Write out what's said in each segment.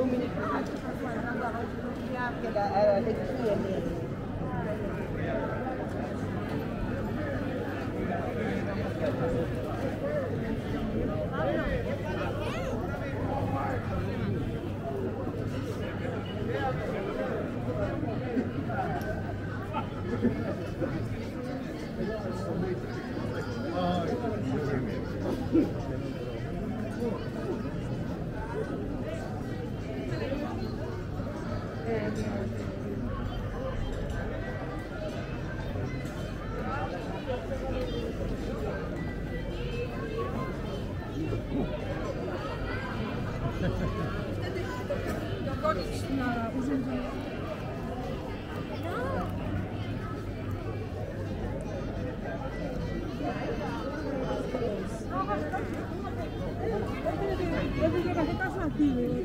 دومينيك حاجه كده تكفيه يعني.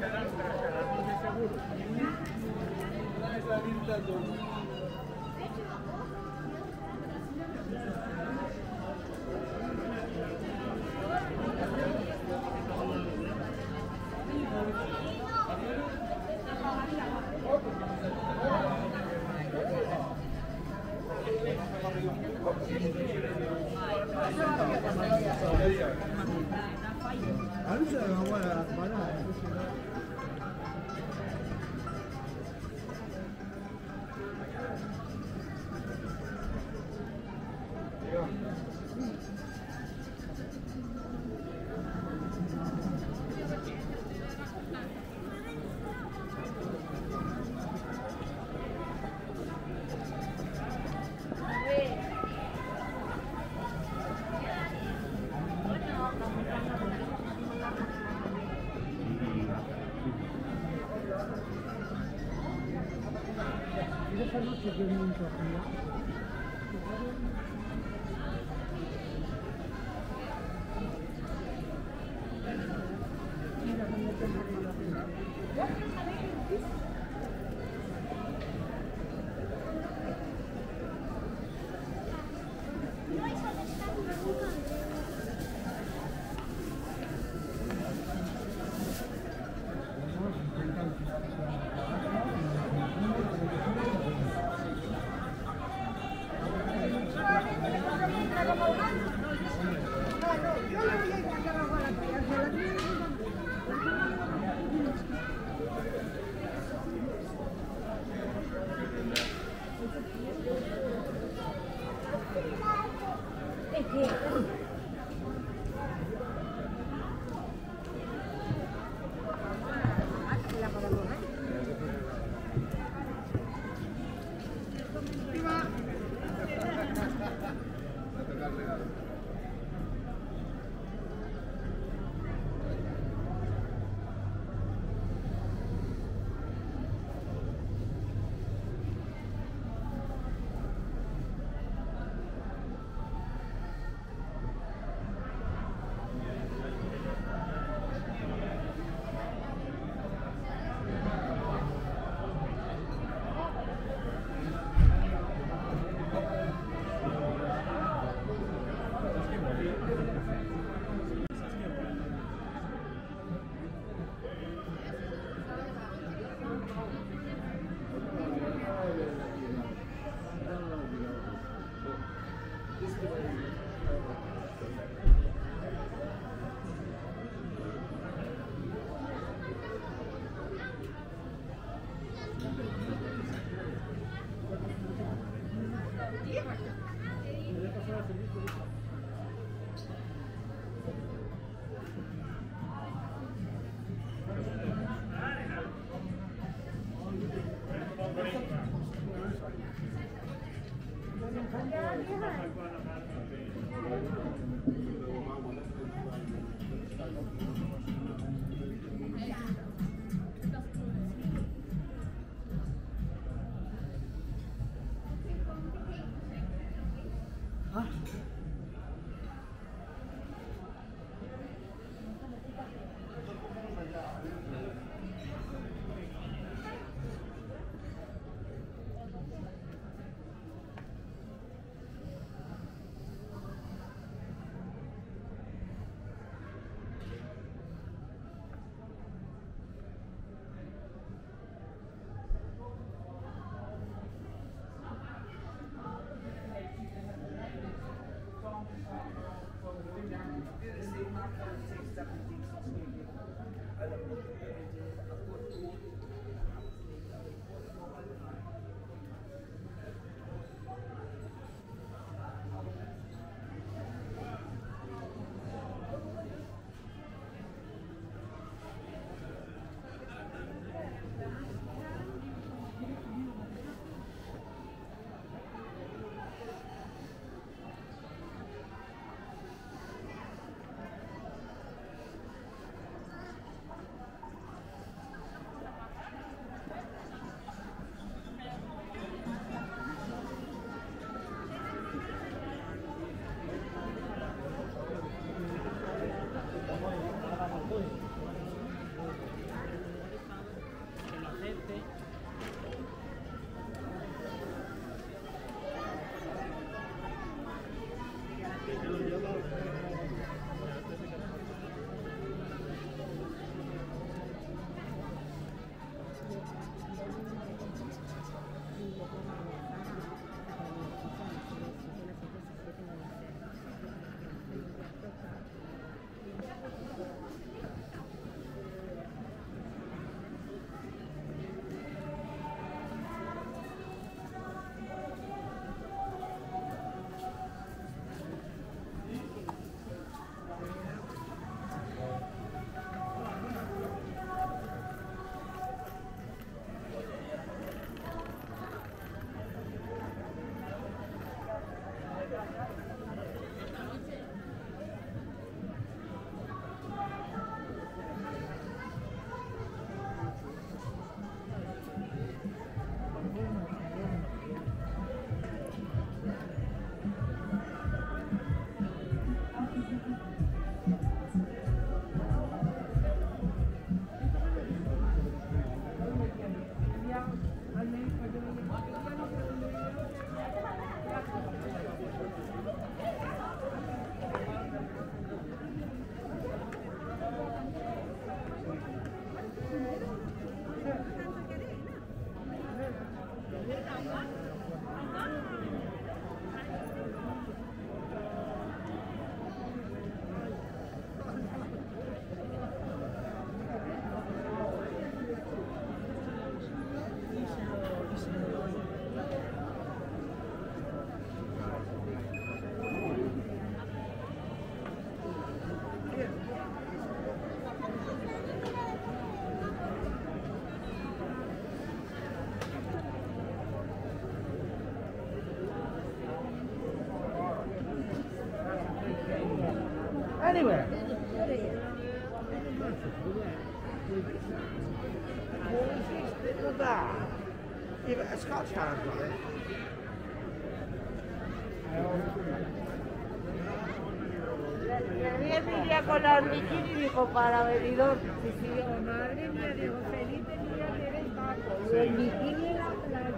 Gracias. anywhere. Give it a Scotch hand, got it. Every día con la hormiquita y dijo para bebidor. Madre mía, dijo, feliz tenía que ver el taco. El bikini en la playa.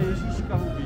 Ježíška hubí.